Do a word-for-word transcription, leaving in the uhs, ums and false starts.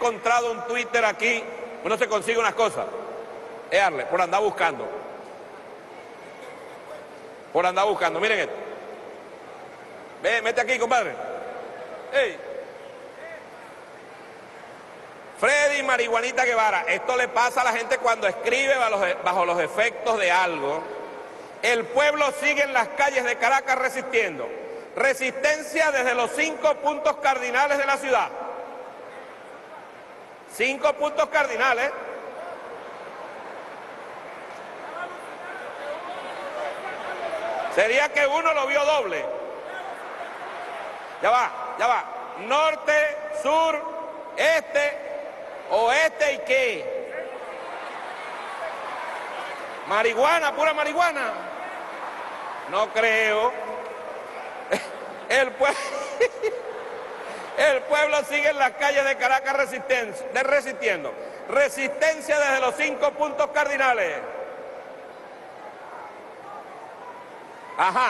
He encontrado un Twitter aquí, uno se consigue unas cosas. Éarle, por andar buscando. Por andar buscando, miren esto. Ve, mete aquí, compadre. Hey. Freddy Marihuanita Guevara. Esto le pasa a la gente cuando escribe bajo los efectos de algo. El pueblo sigue en las calles de Caracas resistiendo. Resistencia desde los cinco puntos cardinales de la ciudad. Cinco puntos cardinales. Sería que uno lo vio doble. Ya va, ya va. Norte, sur, este, oeste y qué. Marihuana, pura marihuana. No creo. El pueblo, el pueblo sigue en las calles de Caracas resistencia, de resistiendo. Resistencia desde los cinco puntos cardinales. Ajá.